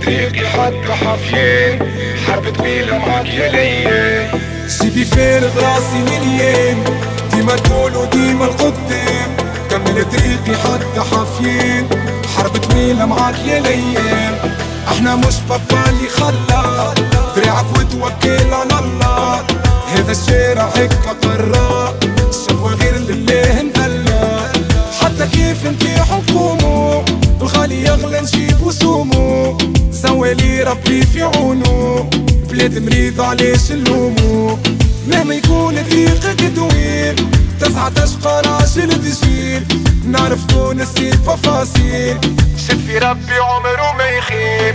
تدريجي حتى حافيين حبت بيلة معاك يا ليا. سيبي فارد راسي مليان ديما لطول وديما لقدام، كمل طريقي حتى حافيين حربت ميلة معاك يا ليا. احنا مش بابا اللي خلى تريعك وتوكل على الله، هذا الشارع هكا قرا شكوى غير لله نبلى. حتى كيف نبيعو نقومو الغالي يغلى نجيبو سومو، سوالي ربي في عونو بلاد مريض علاش نلومو. مهما يكون طريقك دويل تسعة تشقى راجل تجيل، نعرف تونس التفاصيل شد في ربي عمره ما يخيب.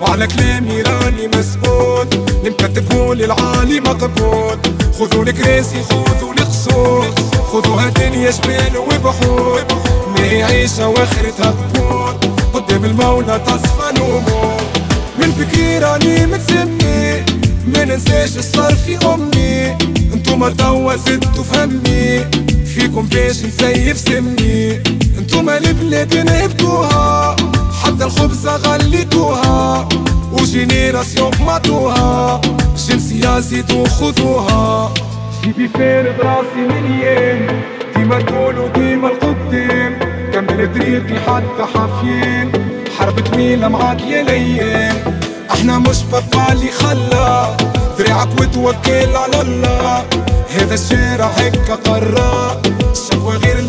وعلى كلامي راني مسؤول نمكتبو للعالي مطبول. خذولي كراسي خذولي قصور خذوها دنيا جبال وبحور، ماهي عيشة واخرتها قبور قدام المولى تصفى نمور. من بكري راني متسمي ما ننساش الصار في أمي، انتوما توا زدتو فهمي فيكم باش نسيب سمي. انتوما البلاد نهبتوها حتى الخبزة غليتوها، وجينيراسيون ماتوها جنسية زيدو خذوها. جيبي فارد راسي مليان ديما لطول وديما لقدام، كمل طريقي حتى حافيين حربت ميلة معاك يا ليان. احنا مش بابا اللي خلى ذريعك وتوكل على الله، هذا الشارع هكا قرا شكوى غير